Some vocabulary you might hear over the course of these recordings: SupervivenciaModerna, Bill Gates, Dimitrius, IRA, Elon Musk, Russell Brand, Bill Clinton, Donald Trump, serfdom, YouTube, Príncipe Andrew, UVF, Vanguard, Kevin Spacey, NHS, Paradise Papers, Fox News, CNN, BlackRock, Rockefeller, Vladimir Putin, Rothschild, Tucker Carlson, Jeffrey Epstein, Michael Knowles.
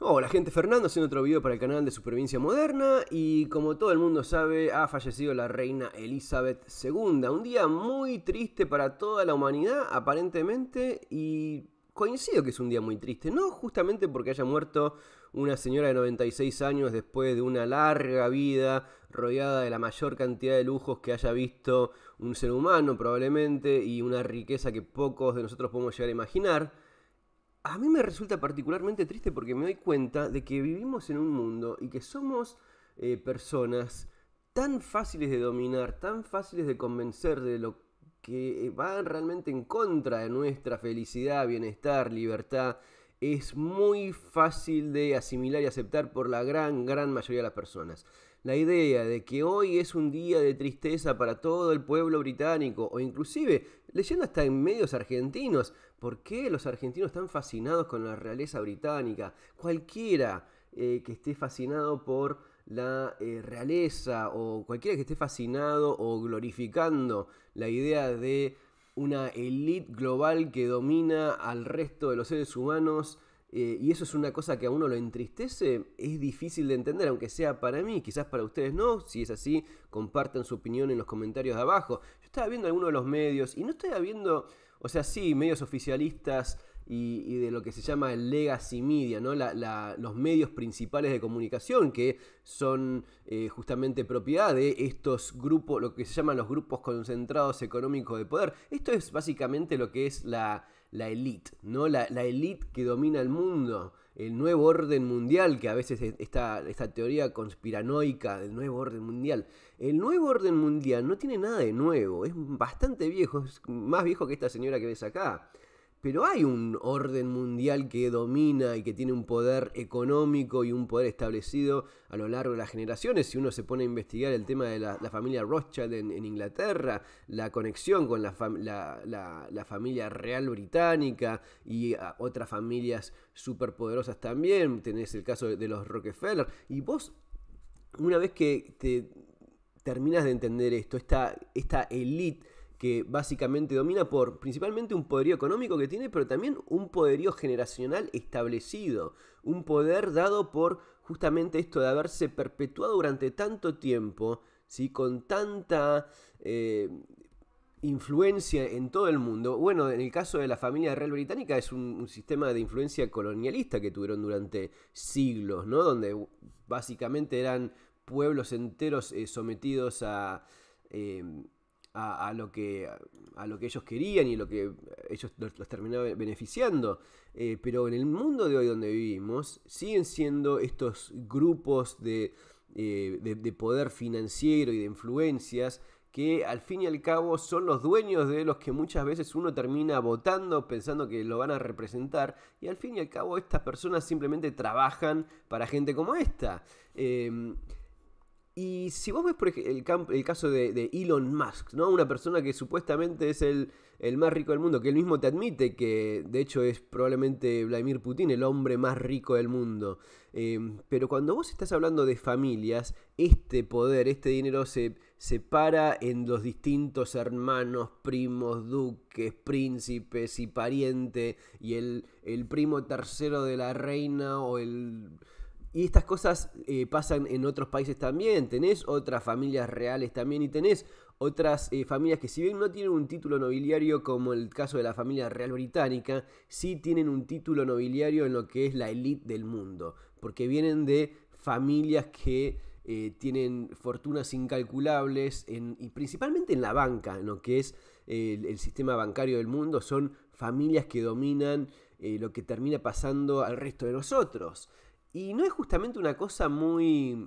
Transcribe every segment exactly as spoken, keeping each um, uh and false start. Hola gente, Fernando haciendo otro video para el canal de Supervivencia Moderna y como todo el mundo sabe ha fallecido la reina Elizabeth segunda. Un día muy triste para toda la humanidad aparentemente y coincido que es un día muy triste, no justamente porque haya muerto una señora de noventa y seis años después de una larga vida rodeada de la mayor cantidad de lujos que haya visto un ser humano probablemente y una riqueza que pocos de nosotros podemos llegar a imaginar. A mí me resulta particularmente triste porque me doy cuenta de que vivimos en un mundo y que somos eh, personas tan fáciles de dominar, tan fáciles de convencer de lo que va realmente en contra de nuestra felicidad, bienestar, libertad. Es muy fácil de asimilar y aceptar por la gran, gran mayoría de las personas. La idea de que hoy es un día de tristeza para todo el pueblo británico, o inclusive leyendo hasta en medios argentinos, ¿por qué los argentinos están fascinados con la realeza británica? Cualquiera eh, que esté fascinado por la eh, realeza, o cualquiera que esté fascinado o glorificando la idea de una élite global que domina al resto de los seres humanos, eh, y eso es una cosa que a uno lo entristece, es difícil de entender, aunque sea para mí, quizás para ustedes no. Si es así, compartan su opinión en los comentarios de abajo. Yo estaba viendo algunos de los medios, y no estaba viendo, o sea, sí, medios oficialistas y, y de lo que se llama el legacy media, ¿no? La, la, los medios principales de comunicación que son eh, justamente propiedad de estos grupos, lo que se llaman los grupos concentrados económicos de poder. Esto es básicamente lo que es la, la elite, ¿no? La, la elite que domina el mundo, el nuevo orden mundial, que a veces esta, esta teoría conspiranoica del nuevo orden mundial. El nuevo orden mundial no tiene nada de nuevo, es bastante viejo, es más viejo que esta señora que ves acá. Pero hay un orden mundial que domina y que tiene un poder económico y un poder establecido a lo largo de las generaciones. Si uno se pone a investigar el tema de la, la familia Rothschild en, en Inglaterra, la conexión con la, fam la, la, la familia real británica y otras familias superpoderosas también, tenés el caso de, de los Rockefeller. Y vos, una vez que te terminas de entender esto, esta, esta élite que básicamente domina por principalmente un poderío económico que tiene, pero también un poderío generacional establecido, un poder dado por justamente esto de haberse perpetuado durante tanto tiempo, ¿sí? Con tanta eh, influencia en todo el mundo. Bueno, en el caso de la familia real británica es un, un sistema de influencia colonialista que tuvieron durante siglos, ¿no? Donde básicamente eran pueblos enteros eh, sometidos a... Eh, A, a, lo que, a lo que ellos querían y lo que ellos los, los terminaban beneficiando. Eh, pero en el mundo de hoy donde vivimos siguen siendo estos grupos de, eh, de, de poder financiero y de influencias que al fin y al cabo son los dueños de los que muchas veces uno termina votando pensando que lo van a representar, y al fin y al cabo estas personas simplemente trabajan para gente como esta. Eh, Y si vos ves por el, el caso de, de Elon Musk, ¿no? Una persona que supuestamente es el, el más rico del mundo, que él mismo te admite que de hecho es probablemente Vladimir Putin el hombre más rico del mundo. Eh, pero cuando vos estás hablando de familias, este poder, este dinero se separa en los distintos hermanos, primos, duques, príncipes y pariente, y el, el primo tercero de la reina o el... Y estas cosas eh, pasan en otros países también, tenés otras familias reales también y tenés otras eh, familias que si bien no tienen un título nobiliario como el caso de la familia real británica, sí tienen un título nobiliario en lo que es la élite del mundo, porque vienen de familias que eh, tienen fortunas incalculables en, y principalmente en la banca, en lo que es eh, el, el sistema bancario del mundo, son familias que dominan eh, lo que termina pasando al resto de nosotros. Y no es justamente una cosa muy...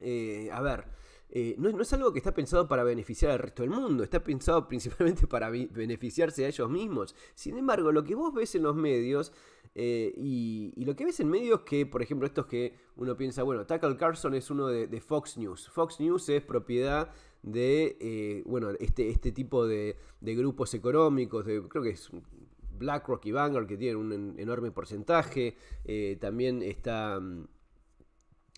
Eh, a ver, eh, no, no es algo que está pensado para beneficiar al resto del mundo, está pensado principalmente para beneficiarse a ellos mismos. Sin embargo, lo que vos ves en los medios, eh, y, y lo que ves en medios que, por ejemplo, estos que uno piensa, bueno, Tucker Carlson es uno de, de Fox News. Fox News es propiedad de, eh, bueno, este, este tipo de, de grupos económicos, de, creo que es... BlackRock y Vanguard, que tienen un enorme porcentaje. Eh, también está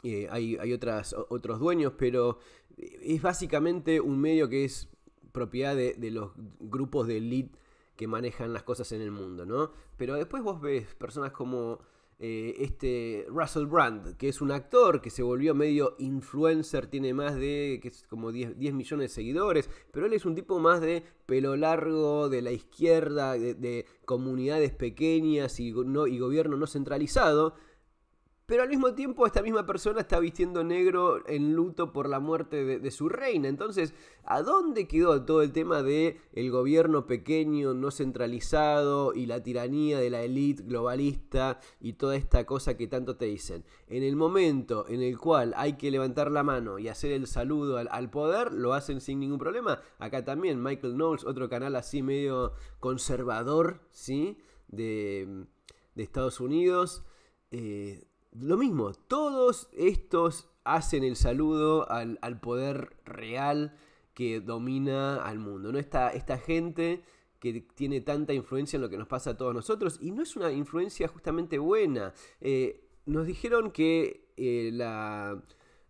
eh, hay, hay otras, otros dueños, pero es básicamente un medio que es propiedad de, de los grupos de élite que manejan las cosas en el mundo, ¿no? Pero después vos ves personas como eh, este Russell Brand, que es un actor que se volvió medio influencer, tiene más de que es como diez millones de seguidores, pero él es un tipo más de pelo largo, de la izquierda, de, de comunidades pequeñas y, no, y gobierno no centralizado. Pero al mismo tiempo esta misma persona está vistiendo negro en luto por la muerte de, de su reina. Entonces, ¿a dónde quedó todo el tema de el gobierno pequeño, no centralizado y la tiranía de la élite globalista y toda esta cosa que tanto te dicen? En el momento en el cual hay que levantar la mano y hacer el saludo al, al poder, lo hacen sin ningún problema. Acá también Michael Knowles, otro canal así medio conservador, ¿sí? De, de Estados Unidos. Eh, Lo mismo, todos estos hacen el saludo al, al poder real que domina al mundo, ¿no? Esta, esta gente que tiene tanta influencia en lo que nos pasa a todos nosotros, y no es una influencia justamente buena. Eh, nos dijeron que eh, la,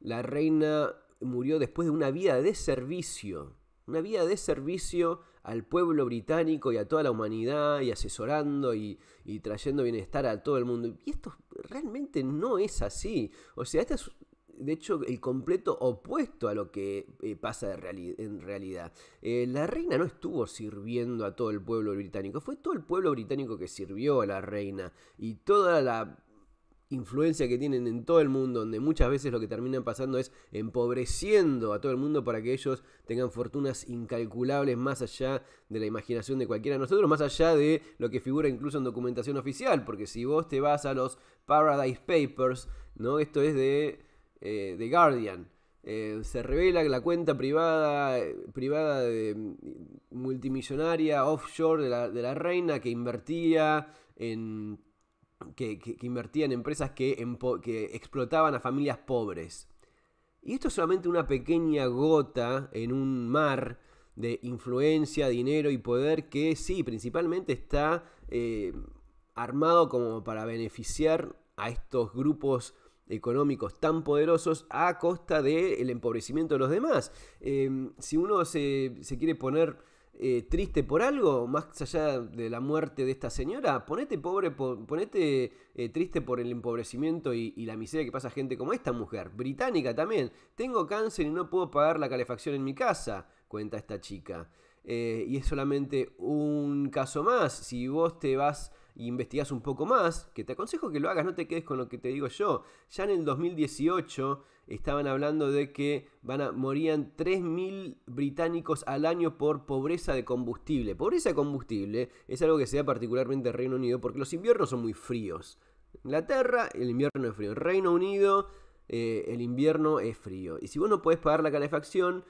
la reina murió después de una vida de servicio, una vida de servicio al pueblo británico y a toda la humanidad, y asesorando y, y trayendo bienestar a todo el mundo. Y esto realmente no es así. O sea, este es, de hecho, el completo opuesto a lo que eh, pasa de reali- en realidad. Eh, la reina no estuvo sirviendo a todo el pueblo británico. Fue todo el pueblo británico que sirvió a la reina. Y toda la influencia que tienen en todo el mundo, donde muchas veces lo que terminan pasando es empobreciendo a todo el mundo para que ellos tengan fortunas incalculables más allá de la imaginación de cualquiera de nosotros, más allá de lo que figura incluso en documentación oficial, porque si vos te vas a los Paradise Papers, ¿no? Esto es de, eh, de Guardian, eh, se revela la cuenta privada, privada de, multimillonaria offshore de la, de la reina que invertía en... Que, que, que invertía en empresas que, empo, que explotaban a familias pobres. Y esto es solamente una pequeña gota en un mar de influencia, dinero y poder que sí, principalmente está eh, armado como para beneficiar a estos grupos económicos tan poderosos a costa del empobrecimiento de los demás. Eh, si uno se, se quiere poner... Eh, triste por algo, más allá de la muerte de esta señora, ponete pobre, po, ponete eh, triste por el empobrecimiento y, y la miseria que pasa gente como esta mujer, británica también. Tengo cáncer y no puedo pagar la calefacción en mi casa, cuenta esta chica. Eh, y es solamente un caso más. Si vos te vas e investigás un poco más, que te aconsejo que lo hagas, no te quedes con lo que te digo yo. Ya en el dos mil dieciocho estaban hablando de que van a, morían tres mil británicos al año por pobreza de combustible. Pobreza de combustible es algo que se da particularmente en Reino Unido porque los inviernos son muy fríos. Inglaterra, el invierno es frío. En Reino Unido, eh, el invierno es frío. Y si vos no podés pagar la calefacción,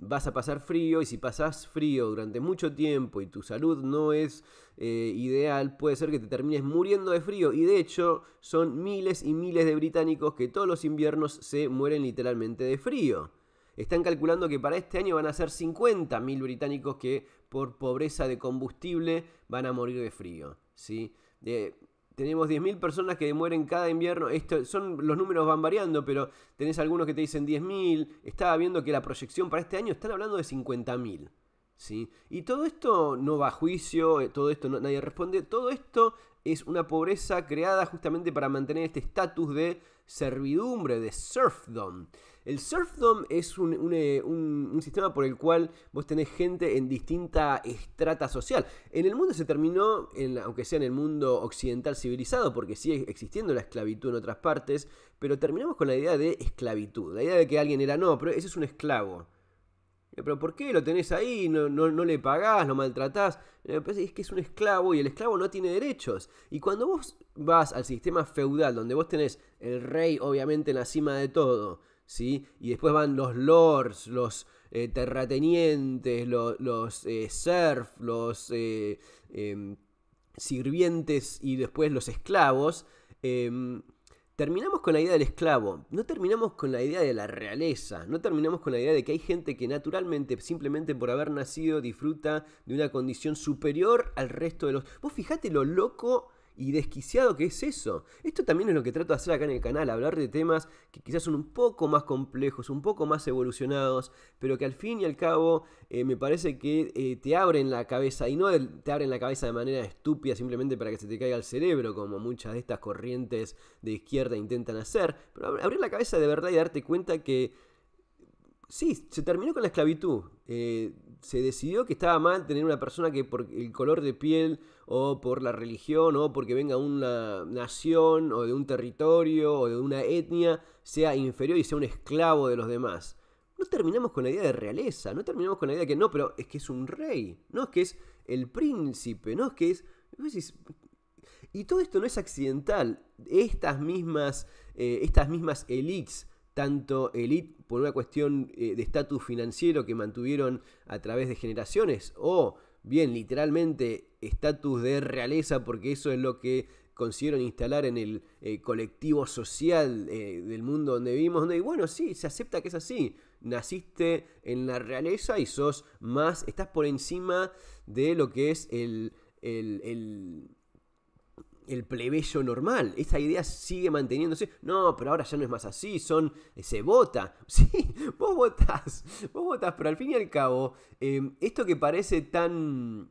vas a pasar frío, y si pasás frío durante mucho tiempo y tu salud no es eh, ideal, puede ser que te termines muriendo de frío. Y de hecho son miles y miles de británicos que todos los inviernos se mueren literalmente de frío. Están calculando que para este año van a ser cincuenta mil británicos que por pobreza de combustible van a morir de frío, ¿sí? Eh, tenemos diez mil personas que mueren cada invierno. Esto, son, los números van variando, pero tenés algunos que te dicen diez mil. Estaba viendo que la proyección para este año están hablando de cincuenta mil. ¿Sí? Y todo esto no va a juicio, todo esto no, nadie responde. Todo esto es una pobreza creada justamente para mantener este estatus de servidumbre, de serfdom. El serfdom es un, un, un, un sistema por el cual vos tenés gente en distinta estrata social. En el mundo se terminó, en, aunque sea en el mundo occidental civilizado, porque sigue existiendo la esclavitud en otras partes, pero terminamos con la idea de esclavitud. La idea de que alguien era, no, pero ese es un esclavo. Pero ¿por qué lo tenés ahí? No, no, no le pagás, lo maltratás. Es que es un esclavo y el esclavo no tiene derechos. Y cuando vos vas al sistema feudal, donde vos tenés el rey obviamente en la cima de todo, ¿sí? Y después van los lords, los eh, terratenientes, los, los eh, serf, los eh, eh, sirvientes y después los esclavos. Eh, Terminamos con la idea del esclavo, no terminamos con la idea de la realeza, no terminamos con la idea de que hay gente que naturalmente, simplemente por haber nacido, disfruta de una condición superior al resto de los... Vos fijate lo loco y desquiciado que es eso. Esto también es lo que trato de hacer acá en el canal, hablar de temas que quizás son un poco más complejos, un poco más evolucionados, pero que al fin y al cabo eh, me parece que eh, te abren la cabeza, y no te abren la cabeza de manera estúpida simplemente para que se te caiga el cerebro, como muchas de estas corrientes de izquierda intentan hacer, pero abrir la cabeza de verdad y darte cuenta que sí, se terminó con la esclavitud. Eh, se decidió que estaba mal tener una persona que por el color de piel o por la religión o porque venga de una nación o de un territorio o de una etnia sea inferior y sea un esclavo de los demás. No terminamos con la idea de realeza, no terminamos con la idea de que no, pero es que es un rey, no es que es el príncipe, no es que es... Y todo esto no es accidental. Estas mismas, eh, estas mismas elites, tanto elite por una cuestión eh, de estatus financiero que mantuvieron a través de generaciones, o bien literalmente estatus de realeza porque eso es lo que consiguieron instalar en el eh, colectivo social eh, del mundo donde vivimos, donde bueno, sí, se acepta que es así, naciste en la realeza y sos más, estás por encima de lo que es el... el, el el plebeyo normal. Esa idea sigue manteniéndose. No, pero ahora ya no es más así, son... se vota. Sí, vos votás, vos votás, pero al fin y al cabo, eh, esto que parece tan...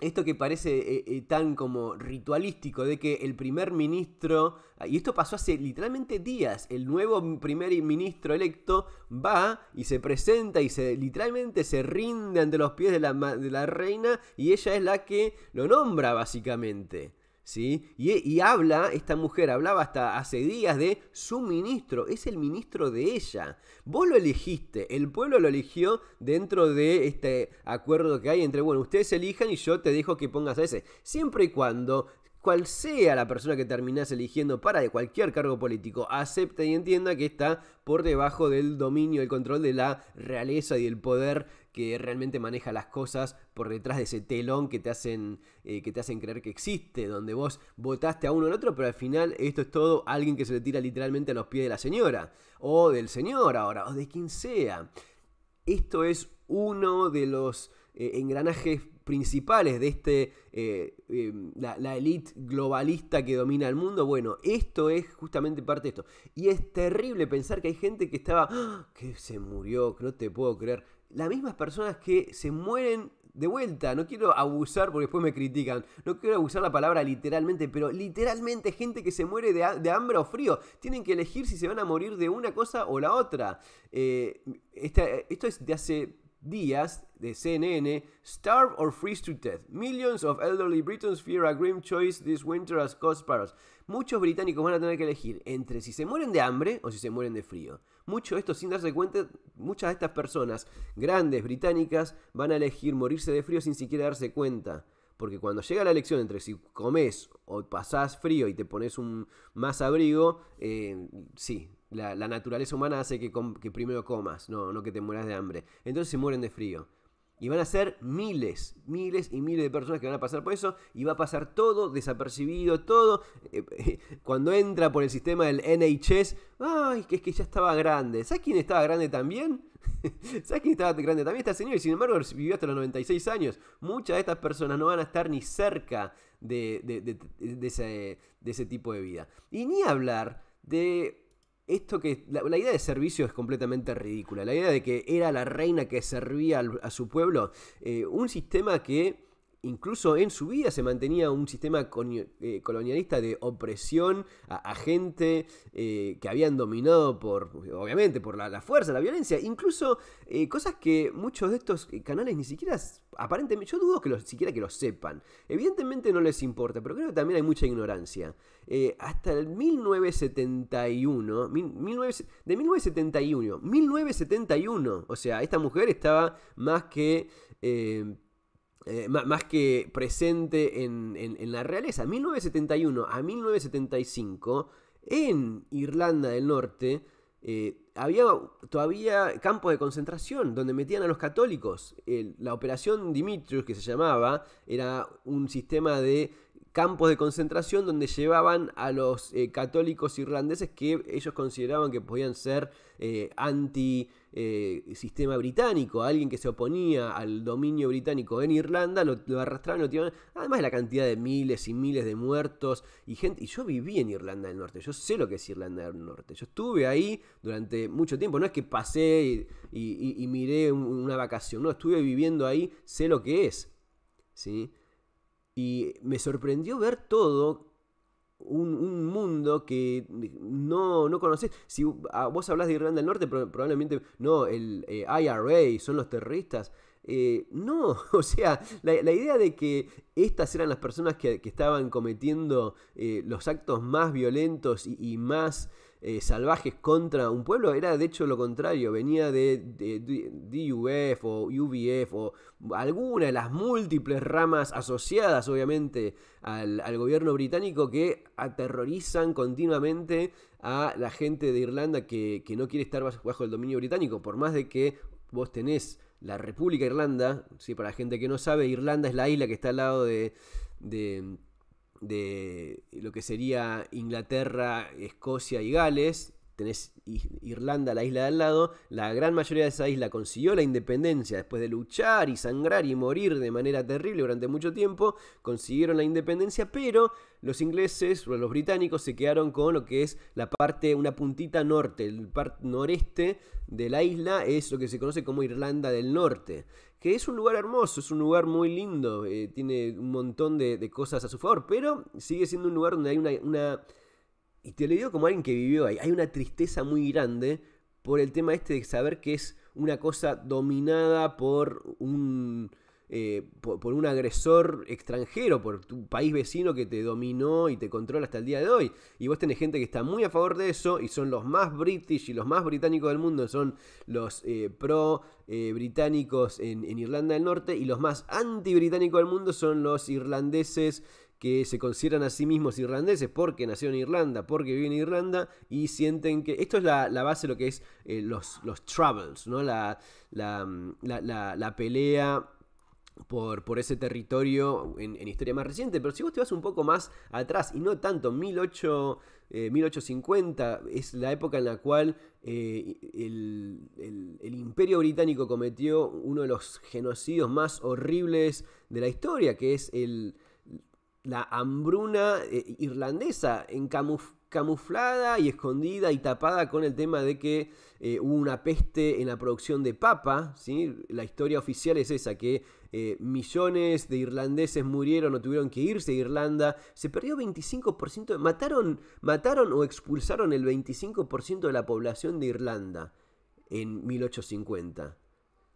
Esto que parece eh, eh, tan como ritualístico de que el primer ministro, y esto pasó hace literalmente días, el nuevo primer ministro electo va y se presenta y se literalmente se rinde ante los pies de la, de la reina y ella es la que lo nombra básicamente. ¿Sí? Y, y habla, esta mujer hablaba hasta hace días de su ministro, es el ministro de ella. Vos lo elegiste, el pueblo lo eligió dentro de este acuerdo que hay entre, bueno, ustedes elijan y yo te dejo que pongas a ese. Siempre y cuando, cual sea la persona que terminás eligiendo para de cualquier cargo político, acepte y entienda que está por debajo del dominio, el control de la realeza y el poder que realmente maneja las cosas por detrás de ese telón que te hacen, eh, que te hacen creer que existe, donde vos votaste a uno o al otro, pero al final esto es todo alguien que se le tira literalmente a los pies de la señora, o del señor ahora, o de quien sea. Esto es uno de los eh, engranajes principales de este eh, eh, la, la élite globalista que domina el mundo. Bueno, esto es justamente parte de esto. Y es terrible pensar que hay gente que estaba, ¡ah! Que se murió, que no te puedo creer. Las mismas personas que se mueren de vuelta. No quiero abusar porque después me critican. No quiero abusar la palabra literalmente, pero literalmente gente que se muere de, de hambre o frío. Tienen que elegir si se van a morir de una cosa o la otra. Eh, esta, esto es de hace... días, de C N N, Starve or Freeze to Death. Millions of elderly Britons fear a grim choice this winter as cost parrots. Muchos británicos van a tener que elegir entre si se mueren de hambre o si se mueren de frío. Mucho de esto sin darse cuenta, muchas de estas personas grandes británicas van a elegir morirse de frío sin siquiera darse cuenta. Porque cuando llega la elección entre si comes o pasás frío y te pones un más abrigo, eh, sí, la, la naturaleza humana hace que, com que primero comas, no, no que te mueras de hambre. Entonces se mueren de frío. Y van a ser miles, miles y miles de personas que van a pasar por eso. Y va a pasar todo desapercibido, todo. Cuando entra por el sistema del N H S, ¡ay, que es que ya estaba grande! ¿Sabes quién estaba grande también? ¿Sabes quién estaba grande también? Esta señora, y sin embargo vivió hasta los noventa y seis años. Muchas de estas personas no van a estar ni cerca de, de, de, de, ese, de ese tipo de vida. Y ni hablar de... Esto que la, la idea de servicio es completamente ridícula. La idea de que era la reina que servía al, a su pueblo. Eh, un sistema que incluso en su vida se mantenía un sistema con, eh, colonialista de opresión a, a gente eh, que habían dominado por, obviamente, por la, la fuerza, la violencia. Incluso eh, cosas que muchos de estos canales ni siquiera, aparentemente, yo dudo que los, siquiera que lo sepan. Evidentemente no les importa, pero creo que también hay mucha ignorancia. Eh, hasta el mil novecientos setenta y uno, mil, mil novecientos, de mil novecientos setenta y uno, mil novecientos setenta y uno, o sea, esta mujer estaba más que... Eh, Eh, más que presente en, en, en la realeza. mil novecientos setenta y uno a mil novecientos setenta y cinco, en Irlanda del Norte, eh, había todavía campos de concentración donde metían a los católicos. El, la operación Dimitrius, que se llamaba, era un sistema de campos de concentración donde llevaban a los eh, católicos irlandeses que ellos consideraban que podían ser eh, anti eh, sistema británico, alguien que se oponía al dominio británico en Irlanda, lo, lo arrastraban, lo tiraban, además de la cantidad de miles y miles de muertos y gente. Y yo viví en Irlanda del Norte, yo sé lo que es Irlanda del Norte, yo estuve ahí durante mucho tiempo, no es que pasé y, y, y, y miré un, una vacación, no, estuve viviendo ahí, sé lo que es, ¿sí? Y me sorprendió ver todo un, un mundo que no, no conocés. Si vos hablás de Irlanda del Norte, probablemente no, el eh, I R A son los terroristas. Eh, no, o sea, la, la idea de que estas eran las personas que, que estaban cometiendo eh, los actos más violentos y, y más eh, salvajes contra un pueblo era de hecho lo contrario, venía de, de, de D U F o U V F o alguna de las múltiples ramas asociadas obviamente al, al gobierno británico que aterrorizan continuamente a la gente de Irlanda que, que no quiere estar bajo el dominio británico, por más de que vos tenés la República de Irlanda, ¿sí? Para la gente que no sabe, Irlanda es la isla que está al lado de, de, de lo que sería Inglaterra, Escocia y Gales. Tenés Irlanda, la isla de al lado. La gran mayoría de esa isla consiguió la independencia después de luchar y sangrar y morir de manera terrible durante mucho tiempo. Consiguieron la independencia, pero los ingleses, los británicos, se quedaron con lo que es la parte, una puntita norte, el par noreste de la isla es lo que se conoce como Irlanda del Norte, que es un lugar hermoso, es un lugar muy lindo, eh, tiene un montón de, de cosas a su favor, pero sigue siendo un lugar donde hay una... una y te lo digo como alguien que vivió ahí, hay una tristeza muy grande por el tema este de saber que es una cosa dominada por un... Eh, por, por un agresor extranjero, por tu país vecino que te dominó y te controla hasta el día de hoy. Y vos tenés gente que está muy a favor de eso y son los más british y los más británicos del mundo, son los eh, pro eh, británicos en, en Irlanda del Norte, y los más anti británicos del mundo son los irlandeses que se consideran a sí mismos irlandeses porque nacieron en Irlanda, porque viven en Irlanda y sienten que... Esto es la, la base de lo que es eh, los, los troubles, ¿no? La, la, la, la, la pelea... Por, por ese territorio en, en historia más reciente, pero si vos te vas un poco más atrás, y no tanto, mil ochocientos cincuenta es la época en la cual eh, el, el, el Imperio Británico cometió uno de los genocidios más horribles de la historia, que es el, la hambruna eh, irlandesa, en camuflaje camuflada y escondida y tapada con el tema de que eh, hubo una peste en la producción de papa, ¿sí? La historia oficial es esa, que eh, millones de irlandeses murieron o tuvieron que irse de Irlanda, se perdió veinticinco por ciento, mataron, mataron o expulsaron el veinticinco por ciento de la población de Irlanda en mil ochocientos cincuenta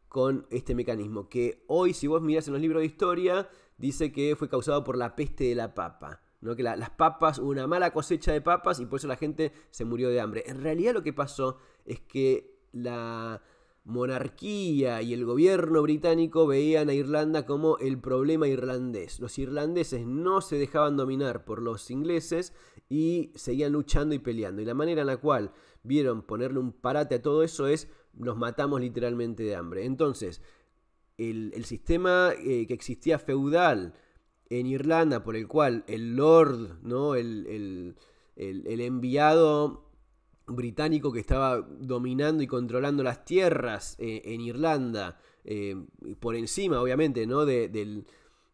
con este mecanismo, que hoy si vos mirás en los libros de historia dice que fue causado por la peste de la papa. ¿No? Que la, las papas, una mala cosecha de papas y por eso la gente se murió de hambre. En realidad lo que pasó es que la monarquía y el gobierno británico veían a Irlanda como el problema irlandés. Los irlandeses no se dejaban dominar por los ingleses y seguían luchando y peleando. Y la manera en la cual vieron ponerle un parate a todo eso es: los matamos literalmente de hambre. Entonces, el, el sistema eh, que existía feudal en Irlanda, por el cual el Lord, ¿no? el, el, el, el enviado británico que estaba dominando y controlando las tierras eh, en Irlanda, eh, por encima obviamente, ¿no? de, del,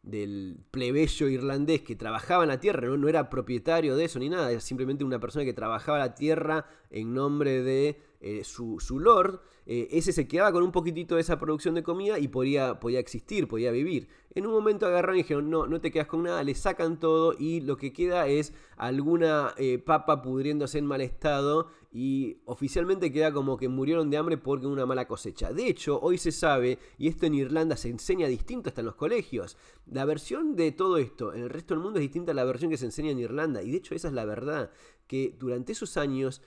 del plebeyo irlandés que trabajaba en la tierra, ¿no? No era propietario de eso ni nada, era simplemente una persona que trabajaba la tierra en nombre de eh, su, su Lord, eh, ese se quedaba con un poquitito de esa producción de comida y podía, podía existir, podía vivir. En un momento agarraron y dijeron, no, no te quedas con nada, le sacan todo y lo que queda es alguna eh, papa pudriéndose en mal estado y oficialmente queda como que murieron de hambre porque una mala cosecha. De hecho, hoy se sabe, y esto en Irlanda se enseña distinto hasta en los colegios, la versión de todo esto en el resto del mundo es distinta a la versión que se enseña en Irlanda, y de hecho esa es la verdad, que durante esos años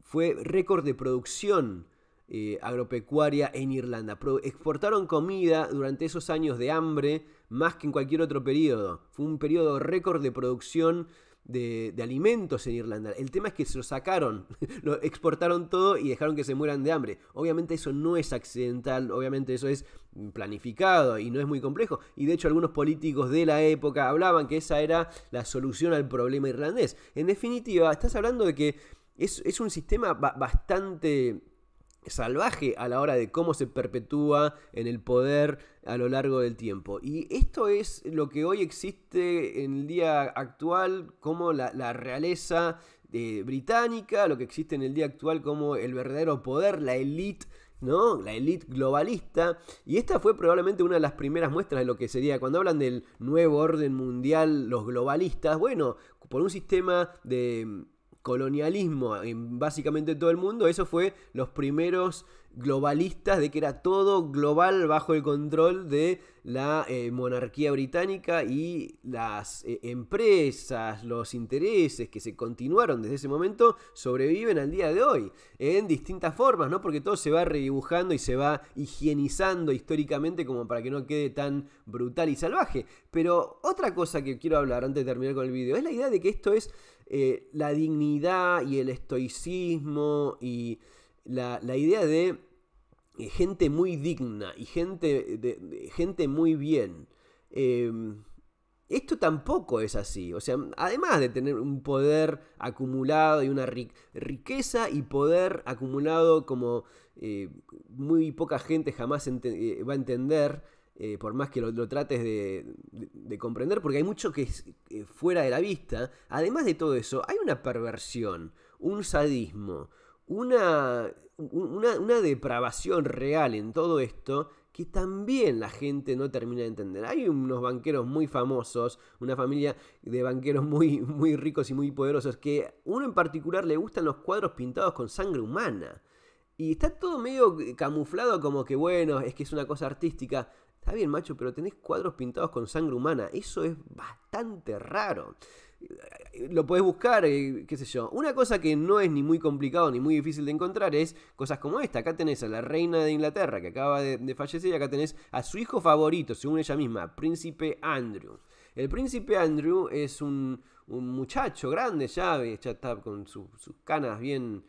fue récord de producción Eh, agropecuaria en Irlanda. Pro- exportaron comida durante esos años de hambre más que en cualquier otro periodo. Fue un periodo récord de producción de, de alimentos en Irlanda. El tema es que se lo sacaron, lo exportaron todo y dejaron que se mueran de hambre. Obviamente eso no es accidental, obviamente eso es planificado y no es muy complejo. Y de hecho algunos políticos de la época hablaban que esa era la solución al problema irlandés. En definitiva, estás hablando de que es, es un sistema ba- bastante... salvaje a la hora de cómo se perpetúa en el poder a lo largo del tiempo. Y esto es lo que hoy existe en el día actual como la, la realeza eh, británica, lo que existe en el día actual como el verdadero poder, la élite, ¿no? La élite globalista. Y esta fue probablemente una de las primeras muestras de lo que sería, cuando hablan del nuevo orden mundial, los globalistas, bueno, por un sistema de... colonialismo en básicamente todo el mundo. Eso fue los primeros globalistas, de que era todo global bajo el control de la eh, monarquía británica y las eh, empresas, los intereses que se continuaron desde ese momento sobreviven al día de hoy en distintas formas, ¿no? Porque todo se va redibujando y se va higienizando históricamente como para que no quede tan brutal y salvaje. Pero otra cosa que quiero hablar antes de terminar con el video es la idea de que esto es eh, la dignidad y el estoicismo y la, la idea de gente muy digna y gente, de, de, gente muy bien. Eh, esto tampoco es así. O sea, además de tener un poder acumulado y una riqueza y poder acumulado como eh, muy poca gente jamás va a entender, Eh, por más que lo, lo trates de, de, de comprender, porque hay mucho que es eh, fuera de la vista. Además de todo eso, hay una perversión, un sadismo, una, una, una depravación real en todo esto que también la gente no termina de entender. Hay unos banqueros muy famosos, una familia de banqueros muy, muy ricos y muy poderosos, que uno en particular le gustan los cuadros pintados con sangre humana. Y está todo medio camuflado como que, bueno, es que es una cosa artística. Está bien, macho, pero tenés cuadros pintados con sangre humana. Eso es bastante raro. Lo podés buscar, eh, qué sé yo. Una cosa que no es ni muy complicado ni muy difícil de encontrar es cosas como esta. Acá tenés a la reina de Inglaterra que acaba de, de fallecer, y acá tenés a su hijo favorito, según ella misma, Príncipe Andrew. El Príncipe Andrew es un, un muchacho grande ya, ya está con su, sus canas bien...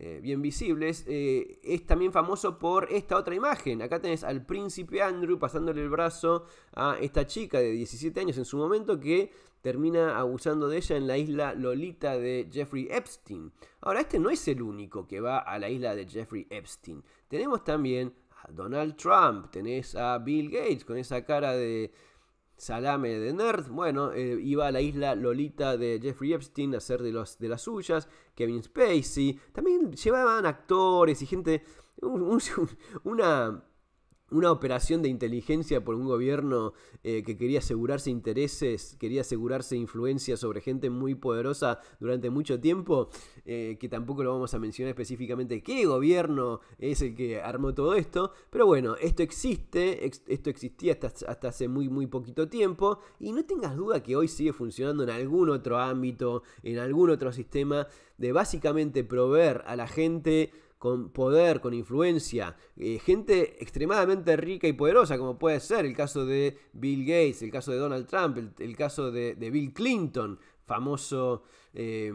Eh, bien visibles, eh, es también famoso por esta otra imagen. Acá tenés al príncipe Andrew pasándole el brazo a esta chica de diecisiete años en su momento, que termina abusando de ella en la isla Lolita de Jeffrey Epstein. Ahora, este no es el único que va a la isla de Jeffrey Epstein. Tenemos también a Donald Trump, tenés a Bill Gates con esa cara de... salame de nerd. Bueno, eh, iba a la isla Lolita de Jeffrey Epstein a hacer de, los, de las suyas. Kevin Spacey. También llevaban actores y gente. Un, un, una, una operación de inteligencia por un gobierno eh, que quería asegurarse intereses, quería asegurarse influencia sobre gente muy poderosa durante mucho tiempo. Eh, que tampoco lo vamos a mencionar específicamente qué gobierno es el que armó todo esto. Pero bueno, esto existe, ex, esto existía hasta, hasta hace muy, muy poquito tiempo. Y no tengas duda que hoy sigue funcionando en algún otro ámbito, en algún otro sistema, de básicamente proveer a la gente... con poder, con influencia, eh, gente extremadamente rica y poderosa, como puede ser el caso de Bill Gates, el caso de Donald Trump, el, el caso de, de Bill Clinton, famoso, eh,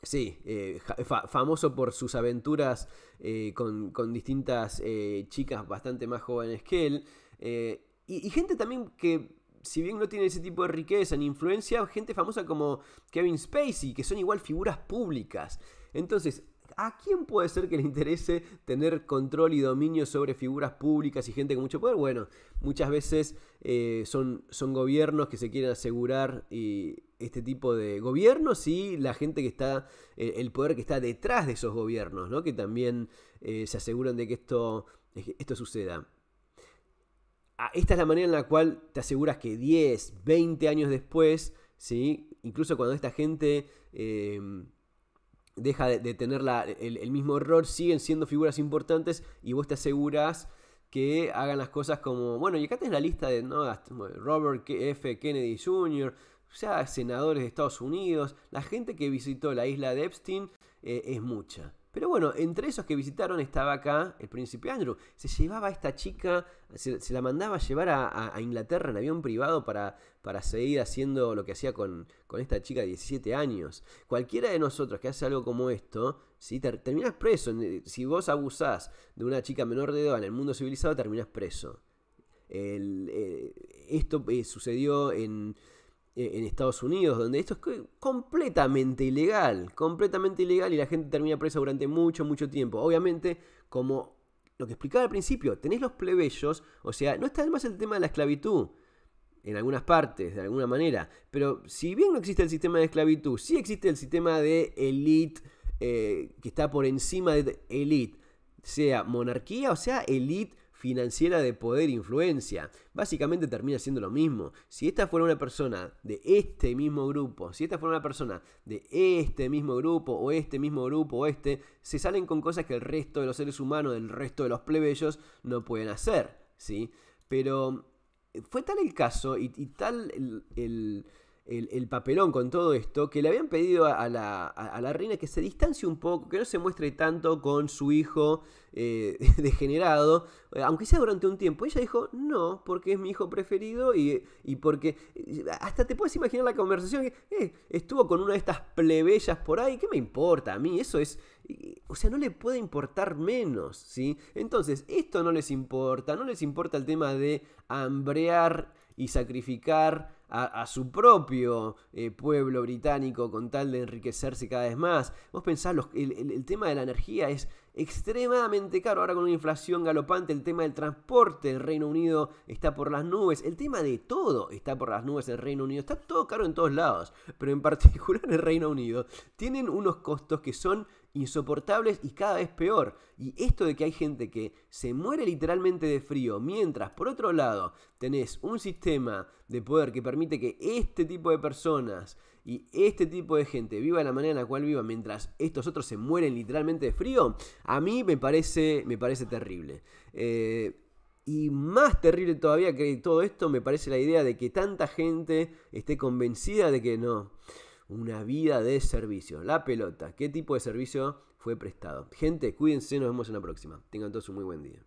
sí, eh, fa, famoso por sus aventuras eh, con, con distintas eh, chicas bastante más jóvenes que él, eh, y, y gente también que... si bien no tiene ese tipo de riqueza ni influencia, gente famosa como Kevin Spacey, que son igual figuras públicas. Entonces, ¿a quién puede ser que le interese tener control y dominio sobre figuras públicas y gente con mucho poder? Bueno, muchas veces eh, son, son gobiernos que se quieren asegurar y este tipo de gobiernos y la gente que está, eh, el poder que está detrás de esos gobiernos, ¿no? Que también eh, se aseguran de que esto, esto suceda. Esta es la manera en la cual te aseguras que diez, veinte años después, ¿sí? Incluso cuando esta gente eh, deja de, de tener la, el, el mismo error, siguen siendo figuras importantes y vos te aseguras que hagan las cosas como... Bueno, y acá tenés la lista de, ¿no? Robert F. Kennedy junior, o sea, senadores de Estados Unidos. La gente que visitó la isla de Epstein eh, es mucha. Pero bueno, entre esos que visitaron estaba acá el príncipe Andrew. Se llevaba a esta chica, se, se la mandaba a llevar a, a, a Inglaterra en avión privado para, para seguir haciendo lo que hacía con, con esta chica de diecisiete años. Cualquiera de nosotros que hace algo como esto, ¿sí? Ter, terminás preso. Si vos abusás de una chica menor de edad en el mundo civilizado, terminás preso. El, eh, esto eh, sucedió en... en Estados Unidos, donde esto es completamente ilegal, completamente ilegal, y la gente termina presa durante mucho, mucho tiempo. Obviamente, como lo que explicaba al principio, tenés los plebeyos, o sea, no está además el tema de la esclavitud, en algunas partes, de alguna manera, pero si bien no existe el sistema de esclavitud, sí existe el sistema de élite, eh, que está por encima de élite, sea monarquía o sea élite financiera de poder e influencia. Básicamente termina siendo lo mismo. Si esta fuera una persona de este mismo grupo, si esta fuera una persona de este mismo grupo, o este mismo grupo, o este, se salen con cosas que el resto de los seres humanos, del resto de los plebeyos, no pueden hacer, ¿sí? Pero fue tal el caso y, y tal el, el, el, el papelón con todo esto, que le habían pedido a, a, la, a, a la reina que se distancie un poco, que no se muestre tanto con su hijo Eh, degenerado, aunque sea durante un tiempo. Ella dijo, no, porque es mi hijo preferido y, y porque... Hasta te puedes imaginar la conversación que eh, estuvo con una de estas plebeyas por ahí, ¿qué me importa a mí? Eso es... O sea, no le puede importar menos, ¿sí? Entonces, esto no les importa, no les importa el tema de hambrear y sacrificar a, a su propio eh, pueblo británico con tal de enriquecerse cada vez más. Vos pensás, los, el, el, el tema de la energía es extremadamente caro, ahora con una inflación galopante, el tema del transporte, el Reino Unido está por las nubes, el tema de todo está por las nubes en el Reino Unido, está todo caro en todos lados, pero en particular en el Reino Unido tienen unos costos que son insoportables y cada vez peor. Y esto de que hay gente que se muere literalmente de frío, mientras por otro lado tenés un sistema de poder que permite que este tipo de personas y este tipo de gente viva de la manera en la cual viva, mientras estos otros se mueren literalmente de frío, a mí me parece, me parece terrible. Eh, y más terrible todavía que todo esto me parece la idea de que tanta gente esté convencida de que no, una vida de servicio. La pelota, ¿qué tipo de servicio fue prestado? Gente, cuídense, nos vemos en la próxima. Tengan todos un muy buen día.